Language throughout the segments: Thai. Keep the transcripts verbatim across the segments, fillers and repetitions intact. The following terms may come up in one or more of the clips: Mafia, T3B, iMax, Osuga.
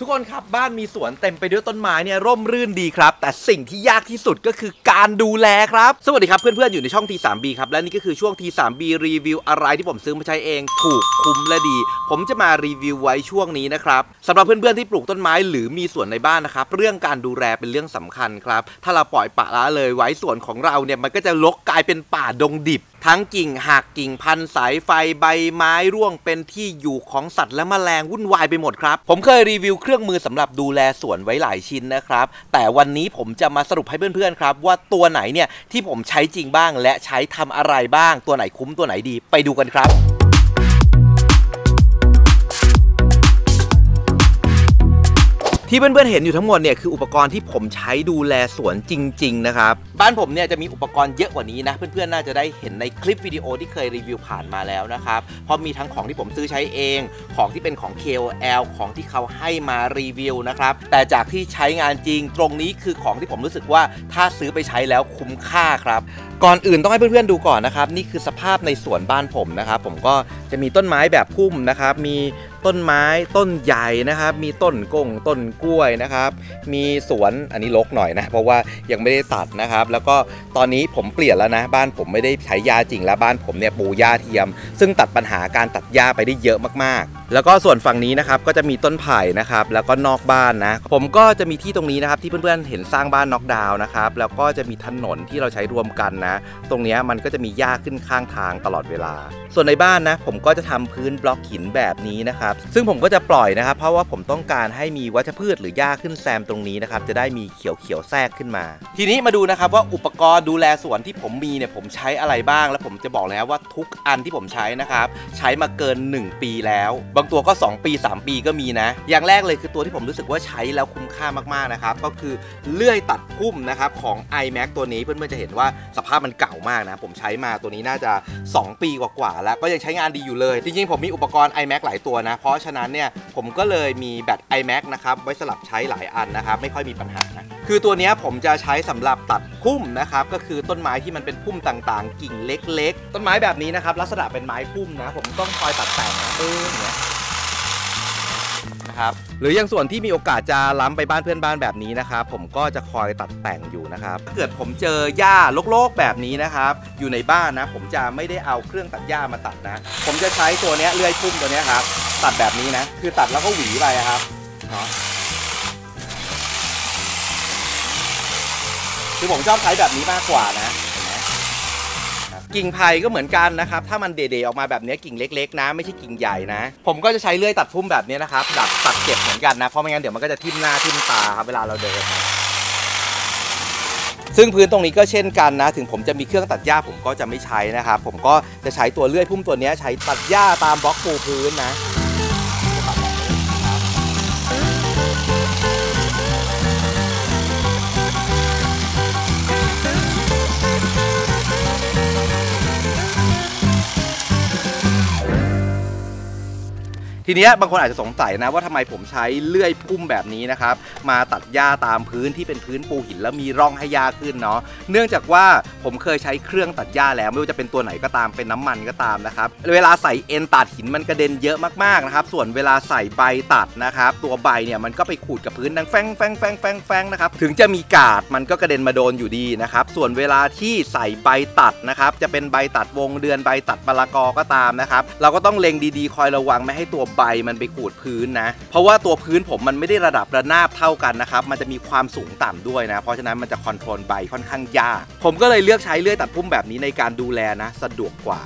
ทุกคนครับบ้านมีสวนเต็มไปด้วยต้นไม้เนี่ยร่มรื่นดีครับแต่สิ่งที่ยากที่สุดก็คือการดูแลครับสวัสดีครับเพื่อนๆอยู่ในช่อง ที ทรี บี ครับและนี่ก็คือช่วง ที ทรี บี รีวิวอะไรที่ผมซื้อมาใช้เองถูกคุ้มและดีผมจะมารีวิวไว้ช่วงนี้นะครับสำหรับเพื่อนๆที่ปลูกต้นไม้หรือมีสวนในบ้านนะครับเรื่องการดูแลเป็นเรื่องสำคัญครับถ้าเราปล่อยปละละเลยไว้สวนของเราเนี่ยมันก็จะรกกลายเป็นป่าดงดิบทั้งกิ่งหักกิ่งพันสายไฟใบไม้ร่วงเป็นที่อยู่ของสัตว์และแมลงวุ่นวายไปหมดครับผมเคยรีวิวเครื่องมือสำหรับดูแลสวนไว้หลายชิ้นนะครับแต่วันนี้ผมจะมาสรุปให้เพื่อนๆครับว่าตัวไหนเนี่ยที่ผมใช้จริงบ้างและใช้ทำอะไรบ้างตัวไหนคุ้มตัวไหนดีไปดูกันครับที่เพื่อนๆเห็นอยู่ทั้งหมดเนี่ยคืออุปกรณ์ที่ผมใช้ดูแลสวนจริงๆนะครับบ้านผมเนี่ยจะมีอุปกรณ์เยอะกว่านี้นะเพื่อนๆน่าจะได้เห็นในคลิปวิดีโอที่เคยรีวิวผ่านมาแล้วนะครับเพราะมีทั้งของที่ผมซื้อใช้เองของที่เป็นของ เค โอ แอล ของที่เขาให้มารีวิวนะครับแต่จากที่ใช้งานจริงตรงนี้คือของที่ผมรู้สึกว่าถ้าซื้อไปใช้แล้วคุ้มค่าครับก่อนอื่นต้องให้เพื่อนๆดูก่อนนะครับนี่คือสภาพในสวนบ้านผมนะครับผมก็จะมีต้นไม้แบบพุ่มนะครับมีต้นไม้ต้นใหญ่นะครับมีต้นกงต้นกล้วยนะครับมีสวนอันนี้รกหน่อยนะเพราะว่ายังไม่ได้ตัดนะครับแล้วก็ตอนนี้ผมเปลี่ยนแล้วนะบ้านผมไม่ได้ใช้หญ้าจริงแล้วบ้านผมเนี่ยปูหญ้าเทียมซึ่งตัดปัญหาการตัดหญ้าไปได้เยอะมากๆแล้วก็ส่วนฝั่งนี้นะครับก็จะมีต้นไผ่นะครับแล้วก็นอกบ้านนะผมก็จะมีที่ตรงนี้นะครับที่เพื่อนๆเห็นสร้างบ้านน็อกดาวน์นะครับแล้วก็จะมีถนนที่เราใช้รวมกันนะตรงนี้มันก็จะมีหญ้าขึ้นข้างทางตลอดเวลาส่วนในบ้านนะผมก็จะทำพื้นบล็อกหินแบบนี้นะครับซึ่งผมก็จะปล่อยนะครับเพราะว่าผมต้องการให้มีวัชพืชหรือหญ้าขึ้นแซมตรงนี้นะครับจะได้มีเขียวๆแทรกขึ้นมาทีนี้มาดูนะครับว่าอุปกรณ์ดูแลสวนที่ผมมีเนี่ยผมใช้อะไรบ้างแล้วผมจะบอกแล้วว่าทุกอันที่ผมใช้นะครับใช้มาเกินหนึ่งปีแล้วบางตัวก็สองปีสามปีก็มีนะอย่างแรกเลยคือตัวที่ผมรู้สึกว่าใช้แล้วคุ้มค่ามากๆนะครับก็คือเลื่อยตัดพุ่มนะครับของ ไอแม็กซ์ ตัวนี้เพื่อนๆจะเห็นว่าสภาพมันเก่ามากนะผมใช้มาตัวนี้น่าจะสองปีกว่าๆแล้วก็ยังใช้งานดีอยู่เลยจริงๆผมมีอุปกรณ์ ไอแม็กซ์ หลายตัวนะเพราะฉะนั้นเนี่ยผมก็เลยมีแบต ไอแม็กซ์ นะครับไว้สลับใช้หลายอันนะครับไม่ค่อยมีปัญหานะคือตัวนี้ผมจะใช้สำหรับตัดพุ่มนะครับก็คือต้นไม้ที่มันเป็นพุ่มต่างๆกิ่งเล็กๆต้นไม้แบบนี้นะครับลักษณะเป็นไม้พุ่มนะผมต้องคอยตัดแต่งนะหรือยังส่วนที่มีโอกาสจะล้ำไปบ้านเพื่อนบ้านแบบนี้นะครับผมก็จะคอยตัดแต่งอยู่นะครับถ้าเกิดผมเจอหญ้ารกๆแบบนี้นะครับอยู่ในบ้านนะผมจะไม่ได้เอาเครื่องตัดหญ้ามาตัดนะผมจะใช้ตัวนี้เลื่อยพุ่มตัวนี้ครับตัดแบบนี้นะคือตัดแล้วก็หวีไปครับคือผมชอบใช้แบบนี้มากกว่านะกิ่งไผ่ก็เหมือนกันนะครับถ้ามันเด่ๆออกมาแบบนี้กิ่งเล็กๆนะไม่ใช่กิ่งใหญ่นะผมก็จะใช้เลื่อยตัดพุ่มแบบนี้นะครับดัดตัดเก็บเหมือนกันนะเพราะไม่งั้นเดี๋ยวมันก็จะทิ่มหน้าทิ่มตาครับเวลาเราเดินซึ่งพื้นตรงนี้ก็เช่นกันนะถึงผมจะมีเครื่องตัดหญ้าผมก็จะไม่ใช้นะครับผมก็จะใช้ตัวเลื่อยพุ่มตัวนี้ใช้ตัดหญ้าตามบล็อกปูพื้นนะทีนี้บางคนอาจจะสงสัยนะว่าทำไมผมใช้เลื่อยพุ่มแบบนี้นะครับมาตัดหญ้าตามพื้นที่เป็นพื้นปูหินแล้วมีร่องให้หญ้าขึ้นเนาะเนื่องจากว่าผมเคยใช้เครื่องตัดหญ้าแล้วไม่ว่าจะเป็นตัวไหนก็ตามเป็นน้ำมันก็ตามนะครับเวลาใส่เอ็นตัดหินมันกระเด็นเยอะมากๆนะครับส่วนเวลาใส่ใบตัดนะครับตัวใบเนี่ยมันก็ไปขูดกับพื้นดังแฟงแฟงแฟงแฟงแฟงนะครับถึงจะมีกาดมันก็กระเด็นมาโดนอยู่ดีนะครับส่วนเวลาที่ใส่ใบตัดนะครับจะเป็นใบตัดวงเดือนใบตัดมะละกอก็ตามนะครับเราก็ต้องเล็งดีๆคอยระวังไม่ให้ตัวใบมันไปขูดพื้นนะเพราะว่าตัวพื้นผมมันไม่ได้ระดับระนาบเท่ากันนะครับมันจะมีความสูงต่ำด้วยนะเพราะฉะนั้นมันจะคอนโทรลใบค่อนข้างยากผมก็เลยเลือกใช้เลื่อยตัดพุ่มแบบนี้ในการดูแลนะสะดวกกว่า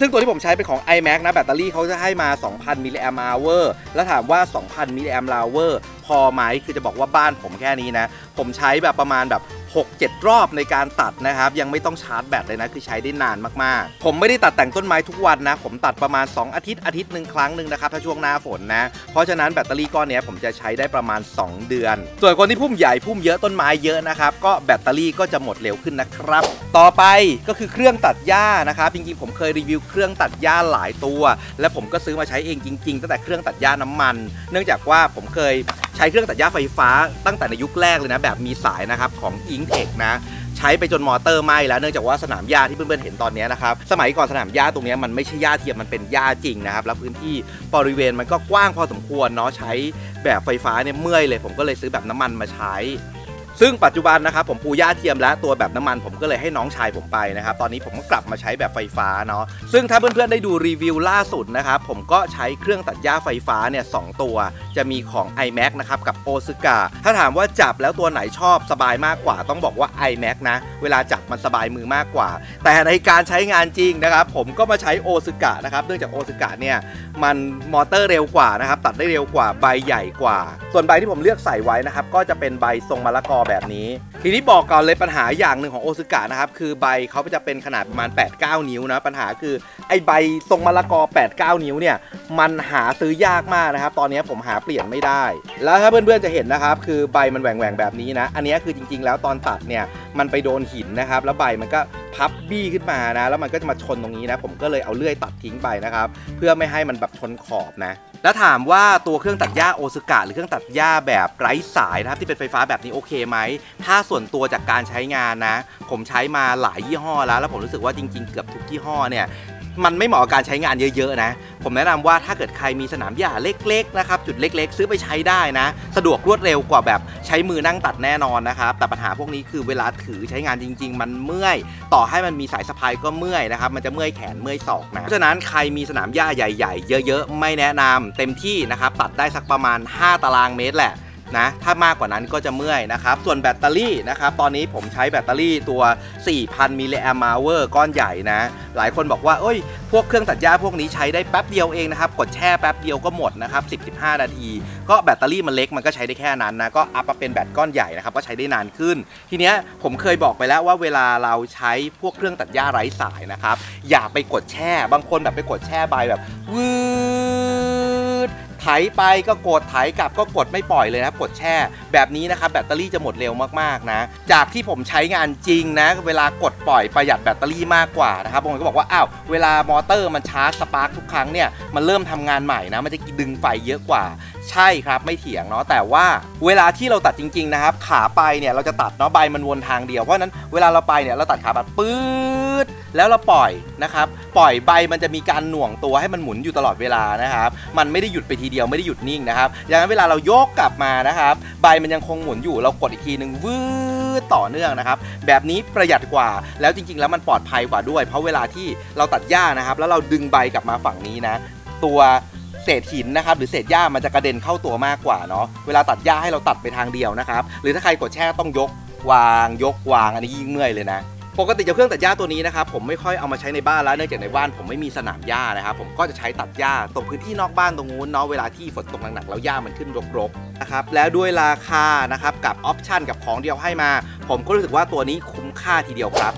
ซึ่งตัวที่ผมใช้เป็นของ ไอแม็กซ์ นะแบตเตอรี่เขาจะให้มา สองพัน มิลลิแอมป์อเวอร์แล้วถามว่า สองพัน มิลลิแอมป์อเวอร์พอไหมคือจะบอกว่าบ้านผมแค่นี้นะผมใช้แบบประมาณแบบหกเจ็ด รอบในการตัดนะครับยังไม่ต้องชาร์จแบตเลยนะคือใช้ได้นานมากๆผมไม่ได้ตัดแต่งต้นไม้ทุกวันนะผมตัดประมาณสองอาทิตย์อาทิตย์หนึ่งครั้งหนึ่งนะครับถ้าช่วงหน้าฝนนะเพราะฉะนั้นแบตเตอรี่ก้อนนี้ผมจะใช้ได้ประมาณสองเดือนส่วนคนที่พุ่มใหญ่พุ่มเยอะต้นไม้เยอะนะครับก็แบตเตอรี่ก็จะหมดเร็วขึ้นนะครับต่อไปก็คือเครื่องตัดหญ้านะครับจริงๆผมเคยรีวิวเครื่องตัดหญ้าหลายตัวและผมก็ซื้อมาใช้เองจริงๆตั้งแต่เครื่องตัดหญ้าน้ำมันเนื่องจากว่าผมเคย ใช้เครื่องตัดหญ้าไฟฟ้าตั้งแต่ในยุคแรกเลยนะแบบมีสายนะครับของอิงเทคนะใช้ไปจนมอเตอร์ไหม้แล้วเนื่องจากว่าสนามหญ้าที่เพื่อนๆเห็นตอนนี้นะครับสมัยก่อนสนามหญ้าตรงนี้มันไม่ใช่หญ้าเทียมมันเป็นหญ้าจริงนะครับแล้วพื้นที่บริเวณมันก็กว้างพอสมควรเนาะใช้แบบไฟฟ้าเนี่ยเมื่อยเลยผมก็เลยซื้อแบบน้ำมันมาใช้ซึ่งปัจจุบันนะครับผมปูหญ้าเทียมและตัวแบบน้ำมันผมก็เลยให้น้องชายผมไปนะครับตอนนี้ผมก็กลับมาใช้แบบไฟฟ้าเนาะซึ่งถ้าเพื่อนๆได้ดูรีวิวล่าสุดนะครับผมก็ใช้เครื่องตัดหญ้าไฟฟ้าเนี่ยสองตัวจะมีของ ไอแม็กซ์ นะครับกับโอซึกะถ้าถามว่าจับแล้วตัวไหนชอบสบายมากกว่าต้องบอกว่า ไอแม็กซ์ นะเวลาจับมันสบายมือมากกว่าแต่ในการใช้งานจริงนะครับผมก็มาใช้โอซึกะนะครับเนื่องจากโอซึกะเนี่ยมันมอเตอร์เร็วกว่านะครับตัดได้เร็วกว่าใบใหญ่กว่าส่วนใบที่ผมเลือกใส่ไว้นะครับก็จะเป็นใบทรงมะละกอแบบนี้ทีนี้บอกก่อนเลยปัญหาอย่างหนึ่งของโอซึกะนะครับคือใบเขาจะเป็นขนาดประมาณ แปดเก้า นิ้วนะปัญหาคือไอใบทรงมะละกอ แปดเก้า นิ้วเนี่ยมันหาซื้อยากมากนะครับตอนนี้ผมหาเปลี่ยนไม่ได้แล้วถ้าเพื่อนๆจะเห็นนะครับคือใบมันแหว่งๆแบบนี้นะอันนี้คือจริงๆแล้วตอนตัดเนี่ยมันไปโดนหินนะครับแล้วใบมันก็พับบี้ขึ้นมานะแล้วมันก็จะมาชนตรงนี้นะผมก็เลยเอาเลื่อยตัดทิ้งไปนะครับเพื่อไม่ให้มันแบบชนขอบนะแล้วถามว่าตัวเครื่องตัดหญ้าโอซึกะหรือเครื่องตัดหญ้าแบบไร้สายนะครับที่เป็นไฟฟ้าแบบนี้โอเคไหมถ้าส่วนตัวจากการใช้งานนะผมใช้มาหลายยี่ห้อแล้วแล้วผมรู้สึกว่าจริงๆเกือบทุกยี่ห้อเนี่ยมันไม่เหมาะกับการใช้งานเยอะๆนะผมแนะนำว่าถ้าเกิดใครมีสนามหญ้าเล็กๆนะครับจุดเล็กๆซื้อไปใช้ได้นะสะดวกรวดเร็วกว่าแบบใช้มือนั่งตัดแน่นอนนะครับแต่ปัญหาพวกนี้คือเวลาถือใช้งานจริงๆมันเมื่อยต่อให้มันมีสายสะพายก็เมื่อยนะครับมันจะเมื่อยแขนเมื่อยศอกนะเพราะฉะนั้นใครมีสนามหญ้าใหญ่ๆเยอะๆไม่แนะนำเต็มที่นะครับตัดได้สักประมาณห้าตารางเมตรแหละนะถ้ามากกว่านั้นก็จะเมื่อยนะครับส่วนแบตเตอรี่นะครับตอนนี้ผมใช้แบตเตอรี่ตัว สี่พัน มิลลิแอมป์เวอร์ก้อนใหญ่นะหลายคนบอกว่าเอ้ยพวกเครื่องตัดหญ้าพวกนี้ใช้ได้แป๊บเดียวเองนะครับกดแช่แป๊บเดียวก็หมดนะครับ สิบถึงสิบห้า นาทีก็แบตเตอรี่มันเล็กมันก็ใช้ได้แค่นั้นนะก็อัพมาเป็นแบตก้อนใหญ่นะครับก็ใช้ได้นานขึ้นทีเนี้ยผมเคยบอกไปแล้วว่าเวลาเราใช้พวกเครื่องตัดหญ้าไร้สายนะครับอย่าไปกดแช่บางคนแบบไปกดแช่ใบแบบวืดไถไปก็กดไถกลับก็กดไม่ปล่อยเลยนะกดแช่แบบนี้นะครับแบตเตอรี่จะหมดเร็วมากๆนะจากที่ผมใช้งานจริงนะเวลากดปล่อยประหยัดแบตเตอรี่มากกว่านะครับบางคนก็บอกว่าอ้าวเวลามอเตอร์มันชาร์จสปาร์คทุกครั้งเนี่ยมันเริ่มทำงานใหม่นะมันจะดึงไฟเยอะกว่าใช่ครับไม่เถียงเนาะแต่ว่าเวลาที่เราตัดจริงๆนะครับขาไปเนี่ยเราจะตัดเนาะใบมันวนทางเดียวเพราะนั้นเวลาเราไปเนี่ยเราตัดขาแบบปื๊ดแล้วเราปล่อยนะครับปล่อยใบมันจะมีการหน่วงตัวให้มันหมุนอยู่ตลอดเวลานะครับมันไม่ได้หยุดไปทีเดียวไม่ได้หยุดนิ่งนะครับอย่างนั้นเวลาเราโยกกลับมานะครับใบมันยังคงหมุนอยู่เรากดอีกทีหนึ่งวืดต่อเนื่องนะครับแบบนี้ประหยัดกว่าแล้วจริงๆแล้วมันปลอดภัยกว่าด้วยเพราะเวลาที่เราตัดหญ้านะครับแล้วเราดึงใบกลับมาฝั่งนี้นะตัวเศษหินนะครับหรือเศษหญ้ามันจะกระเด็นเข้าตัวมากกว่าเนาะเวลาตัดหญ้าให้เราตัดไปทางเดียวนะครับหรือถ้าใครกดแช่ต้องยกวางยกวางอันนี้ยิ่งเมื่อยเลยนะปกติจะเครื่องตัดหญ้าตัวนี้นะครับผมไม่ค่อยเอามาใช้ในบ้านแล้วเนื่องจากในบ้านผมไม่มีสนามหญ้านะครับผมก็จะใช้ตัดหญ้าตรงพื้นที่นอกบ้านตรงนู้นเนาะเวลาที่ฝนตกหนักๆแล้วหญ้ามันขึ้นรกๆนะครับแล้วด้วยราคานะครับกับออปชันกับของเดียวให้มาผมก็รู้สึกว่าตัวนี้คุ้มค่าทีเดียวครั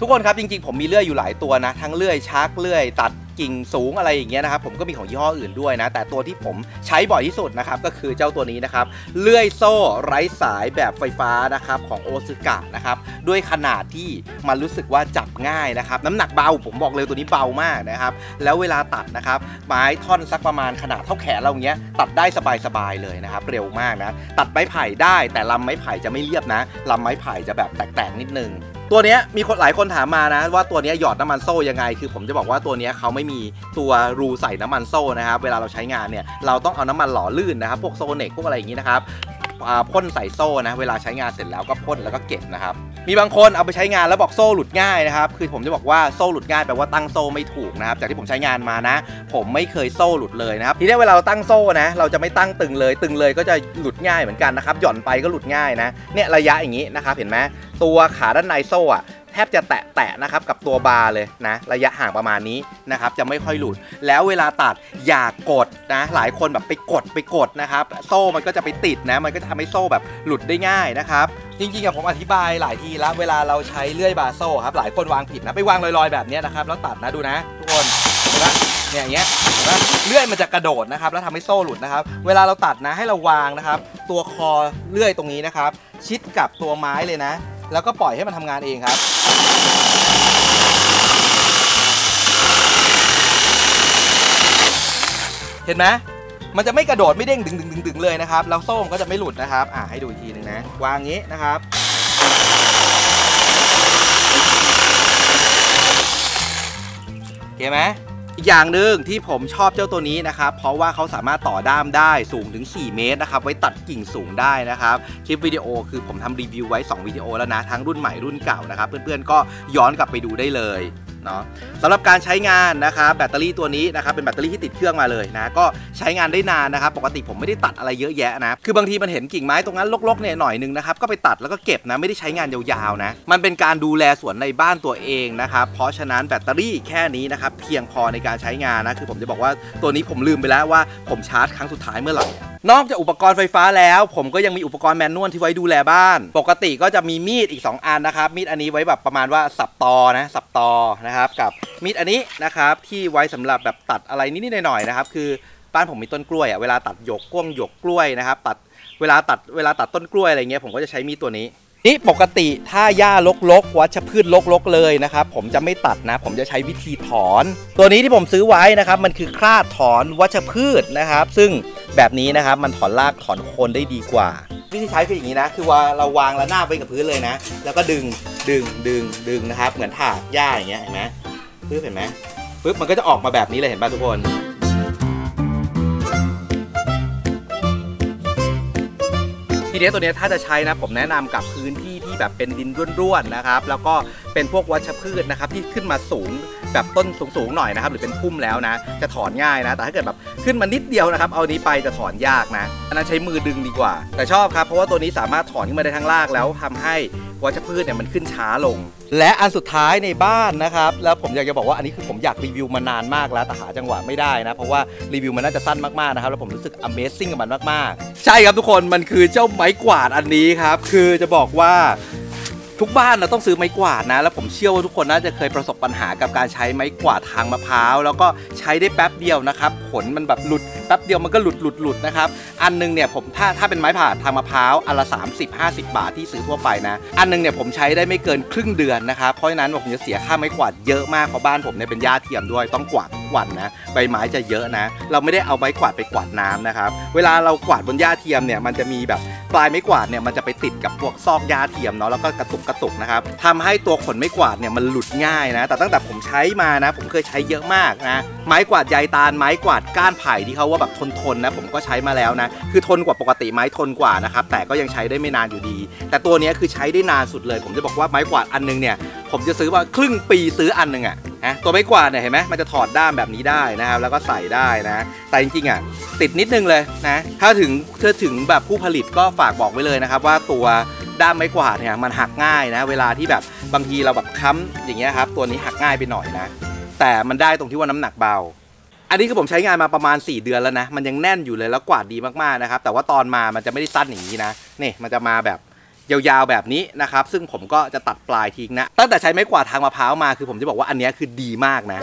บทุกคนครับจริงๆผมมีเลื่อยอยู่หลายตัวนะทั้งเลื่อยชักเลื่อยตัดกิ่งสูงอะไรอย่างเงี้ยนะครับผมก็มีของยี่ห้ออื่นด้วยนะแต่ตัวที่ผมใช้บ่อยที่สุดนะครับก็คือเจ้าตัวนี้นะครับเลื่อยโซ่ไร้สายแบบไฟฟ้านะครับของโอซึกะนะครับด้วยขนาดที่มันรู้สึกว่าจับง่ายนะครับน้ำหนักเบาผมบอกเลยตัวนี้เบามากนะครับแล้วเวลาตัดนะครับไม้ท่อนสักประมาณขนาดเท่าแขนเราอย่างเงี้ยตัดได้สบายๆเลยนะครับเร็วมากนะตัดไม้ไผ่ได้แต่ลำไม้ไผ่จะไม่เรียบนะลำไม้ไผ่จะแบบแตกๆนิดนึงตัวนี้มีคนหลายคนถามมานะว่าตัวนี้หยอดน้ำมันโซ่ยังไงคือผมจะบอกว่าตัวนี้เขาไม่มีตัวรูใส่น้ำมันโซ่นะครับเวลาเราใช้งานเนี่ยเราต้องเอาน้ำมันหล่อลื่นนะครับพวกโซเน็กพวกอะไรอย่างนี้นะครับพ่นใส่โซ่นะเวลาใช้งานเสร็จแล้วก็พ่นแล้วก็เก็บนะครับมีบางคนเอาไปใช้งานแล้วบอกโซ่หลุดง่ายนะครับคือผมจะบอกว่าโซ่หลุดง่ายแปลว่าตั้งโซ่ไม่ถูกนะครับจากที่ผมใช้งานมานะผมไม่เคยโซ่หลุดเลยนะครับทีนี้เวลาเราตั้งโซ่นะเราจะไม่ตั้งตึงเลยตึงเลยก็จะหลุดง่ายเหมือนกันนะครับหย่อนไปก็หลุดง่ายนะเนี่ยระยะอย่างนี้นะครับเห็นไหมตัวขาด้านในโซ่อะแทบจะแตะแตะนะครับกับตัวบาร์เลยนะระยะห่างประมาณนี้นะครับจะไม่ค่อยหลุดแล้วเวลาตัดอย่ากดนะหลายคนแบบไปกดไปกดนะครับโซ่มันก็จะไปติดนะมันก็จะทำให้โซ่แบบหลุดได้ง่ายนะครับจริงๆกับผมอธิบายหลายทีแล้วเวลาเราใช้เลื่อยบาร์โซ่ครับหลายคนวางผิดนะไปวางลอยๆแบบนี้นะครับแล้วตัดนะดูนะทุกคนนะเนี่ยอย่างเงี้ยนะเลื่อยมันจะกระโดดนะครับแล้วทำให้โซ่หลุดนะครับเวลาเราตัดนะให้เราวางนะครับตัวคอเลื่อยตรงนี้นะครับชิดกับตัวไม้เลยนะแล้วก็ปล่อยให้มันทำงานเองครับเห็นไหม มันจะไม่กระโดดไม่เด้งดึงดึงดึงดึงเลยนะครับแล้วโซ่ก็จะไม่หลุดนะครับอ่าให้ดูอีกทีหนึ่งนะวางอย่างนี้นะครับเห็นไหมอีกอย่างหนึ่งที่ผมชอบเจ้าตัวนี้นะครับเพราะว่าเขาสามารถต่อด้ามได้สูงถึงสี่เมตรนะครับไว้ตัดกิ่งสูงได้นะครับคลิปวิดีโอคือผมทำรีวิวไว้สองวิดีโอแล้วนะทั้งรุ่นใหม่รุ่นเก่านะครับเพื่อนๆก็ย้อนกลับไปดูได้เลยเนาะสำหรับการใช้งานนะครับแบตเตอรี่ตัวนี้นะครับเป็นแบตเตอรี่ที่ติดเครื่องมาเลยนะก็ใช้งานได้นานนะครับปกติผมไม่ได้ตัดอะไรเยอะแยะนะคือบางทีมันเห็นกิ่งไม้ตรงนั้นลกๆเนี่ยหน่อยนึงนะครับก็ไปตัดแล้วก็เก็บนะไม่ได้ใช้งานยาวๆนะมันเป็นการดูแลสวนในบ้านตัวเองนะครับเพราะฉะนั้นแบตเตอรี่แค่นี้นะครับเพียงพอในการใช้งานนะคือผมจะบอกว่าตัวนี้ผมลืมไปแล้วว่าผมชาร์จครั้งสุดท้ายเมื่อไหร่นอกจากอุปกรณ์ไฟฟ้าแล้วผมก็ยังมีอุปกรณ์แมนนวลที่ไว้ดูแลบ้านปกติก็จะมีมีดอีกสองอันนะครับมีดอันนี้ไว้แบบประมาณว่าสับตอนะสับตอนะครับกับมีดอันนี้นะครับที่ไว้สำหรับแบบตัดอะไรนิดๆหน่อยๆนะครับคือบ้านผมมีต้นกล้วยอ่ะเวลาตัดหยกกล้วยหยกกล้วยนะครับตัดเวลาตัดเวลาตัดต้นกล้วยอะไรเงี้ยผมก็จะใช้มีดตัวนี้นี่ปกติถ้าหญ้ารกๆวัชพืชรกๆเลยนะครับผมจะไม่ตัดนะผมจะใช้วิธีถอนตัวนี้ที่ผมซื้อไว้นะครับมันคือคลาดถอนวัชพืชนะครับซึ่งแบบนี้นะครับมันถอนรากถอนโคนได้ดีกว่าวิธีใช้คืออย่างนี้นะคือว่าเราวางระนาบไว้กับพื้นเลยนะแล้วก็ดึงดึงดึงดึงนะครับเหมือนถากหญ้าอย่างเงี้ยเห็นไหมปึ๊บเห็นไหมปึ๊บมันก็จะออกมาแบบนี้เลยเห็นป่ะทุกคนทีเนี้ยตัวเนี้ยถ้าจะใช้นะผมแนะนำกับพื้นที่ที่แบบเป็นดินร่วนๆนะครับแล้วก็เป็นพวกวัชพืชนะครับที่ขึ้นมาสูงแบบต้นสูงๆหน่อยนะครับหรือเป็นพุ่มแล้วนะจะถอนง่ายนะแต่ถ้าเกิดแบบขึ้นมานิดเดียวนะครับเอานี้ไปจะถอนยากนะอันนั้นใช้มือดึงดีกว่าแต่ชอบครับเพราะว่าตัวนี้สามารถถอนขึ้นมาได้ทั้งรากแล้วทำให้วัชพืชเนี่ยมันขึ้นช้าลงและอันสุดท้ายในบ้านนะครับแล้วผมอยากจะบอกว่าอันนี้คือผมอยากรีวิวมานานมากแล้วแต่หาจังหวะไม่ได้นะเพราะว่ารีวิวมันน่าจะสั้นมากๆนะครับแล้วผมรู้สึก Amazing กับมันมากๆใช่ครับทุกคนมันคือเจ้าไม้กวาดอันนี้ครับคือจะบอกว่าทุกบ้านเราต้องซื้อไม้กวาดนะแล้วผมเชื่อว่าทุกคนน่าจะเคยประสบปัญหากับการใช้ไม้กวาดทางมะพร้าวแล้วก็ใช้ได้แป๊บเดียวนะครับขนมันแบบหลุดแป๊บเดียวมันก็หลุดหลุดหลุดนะครับอันนึงเนี่ยผมถ้าถ้าเป็นไม้ผ่าทางมะพร้าวอันละสามสิบห้าสิบบาทที่ซื้อทั่วไปนะอันนึงเนี่ยผมใช้ได้ไม่เกินครึ่งเดือนนะครับเพราะฉะนั้นผมจะเสียค่าไม้กวาดเยอะมากเพราะบ้านผมเนี่ยเป็นหญ้าเทียมด้วยต้องกวาดทุกวันนะใบไม้จะเยอะนะเราไม่ได้เอาไม้กวาดไปกวาดน้ำนะครับเวลาเรากวาดบนหญ้าเทียมเนี่ยมันจะมีแบบปลายไม้กวาดเนี่ยมันจะไปติดกับพวกซอกหญ้าเทียมเนาะแล้วก็กระตุกกระตุกนะครับทำให้ตัวขนไม้กวาดเนี่ยมันหลุดง่ายนะแต่ตั้งแต่ผมใช้มานะผมเคยใช้เยอะมากนะไม้กวาดใยตาลไม้กวาดก้านไผ่ที่เขาว่าแบบทนทนนะผมก็ใช้มาแล้วนะคือทนกว่าปกติไม้ทนกว่านะครับแต่ก็ยังใช้ได้ไม่นานอยู่ดีแต่ตัวนี้คือใช้ได้นานสุดเลยผมจะบอกว่าไม้กวาดอันนึงเนี่ยผมจะซื้อว่าครึ่งปีซื้ออันนึงอ่ะนะตัวไม้กวาดเนี่ยเห็นไหมมันจะถอดด้ามแบบนี้ได้นะครับแล้วก็ใส่ได้นะแต่จริงๆอ่ะติดนิดนึงเลยนะถ้าถึงถ้าถึงแบบผู้ผลิตก็ฝากบอกไว้เลยนะครับว่าตัวด้ามไม้กวาดเนี่ยมันหักง่ายนะเวลาที่แบบบางทีเราแบบค้ำอย่างเงี้ยครับตัวนี้หักง่ายไปหน่อยนะแต่มันได้ตรงที่ว่าน้ำหนักเบาอันนี้คือผมใช้งานมาประมาณสี่เดือนแล้วนะมันยังแน่นอยู่เลยแล้วกวาดดีมากๆนะครับแต่ว่าตอนมามันจะไม่ได้สั้นอย่างนี้นะนี่มันจะมาแบบยาวๆแบบนี้นะครับซึ่งผมก็จะตัดปลายทิ้งนะตั้งแต่ใช้ไม้กวาดทางมะพร้าวมาคือผมจะบอกว่าอันนี้คือดีมากนะ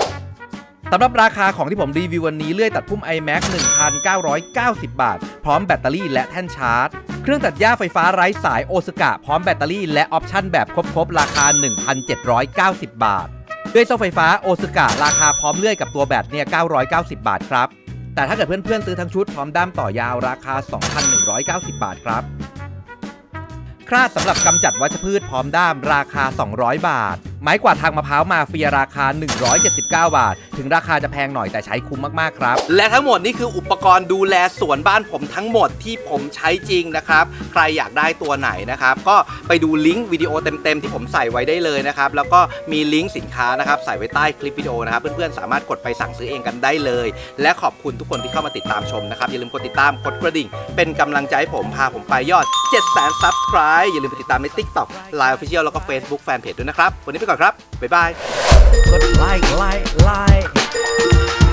สำหรับราคาของที่ผมรีวิววันนี้เลื่อยตัดพุ่ม ไอแม็กซ์ หนึ่งพันเก้าร้อยเก้าสิบบาทพร้อมแบตเตอรี่และแท่นชาร์จเครื่องตัดหญ้าไฟฟ้าไร้สายโอซากะพร้อมแบตเตอรี่และออปชั่นแบบครบๆราคา หนึ่งพันเจ็ดร้อยเก้าสิบบาทด้วยโซ่ไฟฟ้าโอซากะราคาพร้อมเลื่อยกับตัวแบตเนี่ยเก้าร้อยเก้าสิบบาทครับแต่ถ้าเกิดเพื่อนๆซื้อทั้งชุดพร้อมด้ามต่อยาวราคา สองพันหนึ่งร้อยเก้าสิบบาทครับคราดสำหรับกำจัดวัชพืชพร้อมด้ามราคาสองร้อยบาทไม้กวาดทางมะพร้าวมาเฟียราคาหนึ่งร้อยเจ็ดสิบเก้าบาทถึงราคาจะแพงหน่อยแต่ใช้คุ้มมากๆครับและทั้งหมดนี่คืออุปกรณ์ดูแลสวนบ้านผมทั้งหมดที่ผมใช้จริงนะครับใครอยากได้ตัวไหนนะครับก็ไปดูลิงก์วิดีโอเต็มๆที่ผมใส่ไว้ได้เลยนะครับแล้วก็มีลิงก์สินค้านะครับใส่ไว้ใต้คลิปวิดีโอนะครับเพื่อนๆสามารถกดไปสั่งซื้อเองกันได้เลยและขอบคุณทุกคนที่เข้ามาติดตามชมนะครับอย่าลืมกดติดตามกดกระดิ่งเป็นกำลังใจให้ผมพาผมไปยอด เจ็ดแสน ซับสไครบ์อย่าลืมไปติดตามใน ติ๊กต็อก ไลน์ Official แล้วก็ เฟซบุ๊ก Fanpage ด้วยนะครับวันนี้ไปก่อนครับบ๊ายบายกดไลค์ไลค์ไลค์